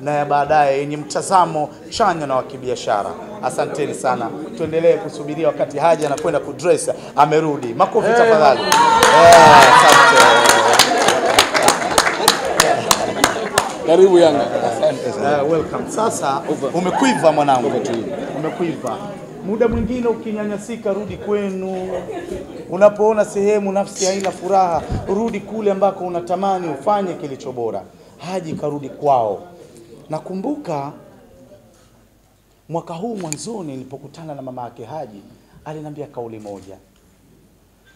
na ya baadaye yenye mtazamo chanya na wa kibiashara. Asanteni sana. Tuendelee kusubiria wakati Haji anakwenda kudress amerudi. Makofi tafadhali. Karibu Yanga. Welcome. Sasa umekuiva mwanangu. Umekuiva. Muda mwingine ukinyanyasika rudi kwenu. Unapoona sehemu nafsi haina furaha, rudi kule ambako unatamani ufanye kilicho bora. Haji karudi kwao. Nakumbuka mwaka huu mwanzoni nilipokutana na mama yake Haji, aliniambia kauli moja.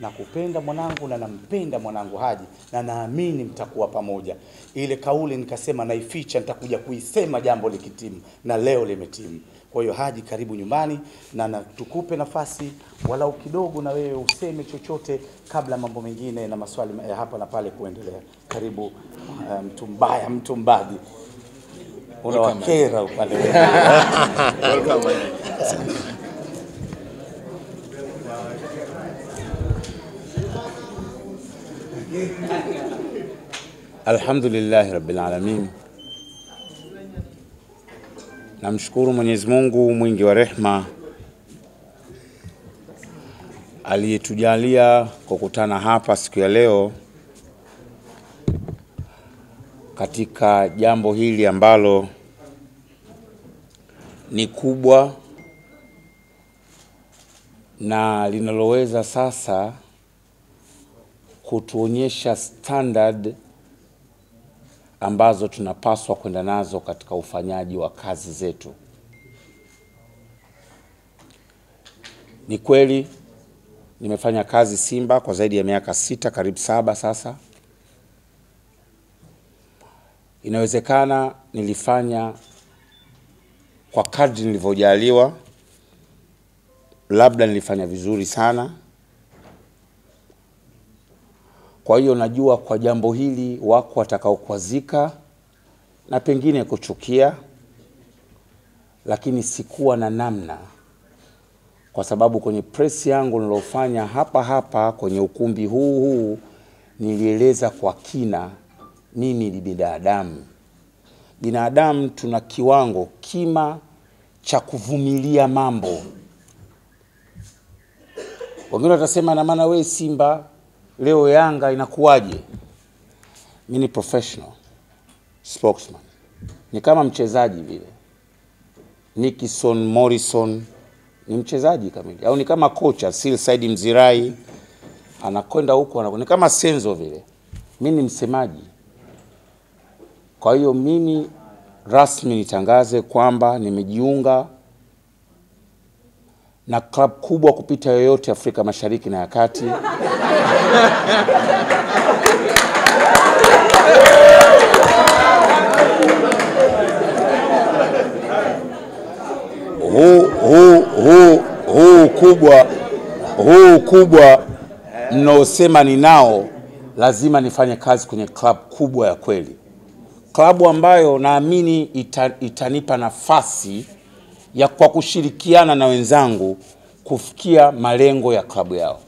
Nakupenda mwanangu na nampenda mwanangu Haji na naamini mtakuwa pamoja. Ile kauli nikasema naificha, nitakuja kuisema jambo likitimu, na leo limetimu. Kwa hiyo Haji karibu nyumbani na tukupe nafasi walau kidogo na wewe useme chochote kabla mambo mengine na maswali hapa na pale kuendelea. Karibu mtu mbaya, mtu mbaji. Unawakera upande wewe. Welcome. Alhamdulillah Rabbil Alamin. Namshukuru Mwenyezi Mungu mwingi wa rehema aliyetujalia kukutana hapa siku ya leo katika jambo hili ambalo ni kubwa na linaloweza sasa kutuonyesha standard ambazo tunapaswa kwenda nazo katika ufanyaji wa kazi zetu. Ni kweli nimefanya kazi Simba kwa zaidi ya miaka 6 karibu 7 sasa. Inawezekana nilifanya kwa kadri nilivyojaliwa, labda nilifanya vizuri sana. Kwa hiyo najua kwa jambo hili wako watakaokwazika na pengine kuchukia, lakini sikuwa na namna, kwa sababu kwenye press yangu nilofanya hapa kwenye ukumbi huu nilieleza kwa kina nini ni binadamu. Binadamu tuna kiwango kima cha kuvumilia mambo. Wengine watasema na maana wewe Simba, leo Yanga inakuwaje? Mimi ni professional spokesman. Ni kama mchezaji vile. Nicholson Morrison ni mchezaji kamili. Au ni kama kocha Silside Mzirai anakwenda huko anakwenda. Ni kama Senzo vile. Mimi ni msemaji. Kwa hiyo mimi rasmi nitangaze kwamba nimejiunga na club kubwa kupita yoyote Afrika Mashariki na ya Kati. Huu kubwa mnaosema ninao, lazima nifanye kazi kwenye club kubwa ya kweli. Klabu ambayo naamini itanipa nafasi ya kwa kushirikiana na wenzangu kufikia malengo ya klabu yao.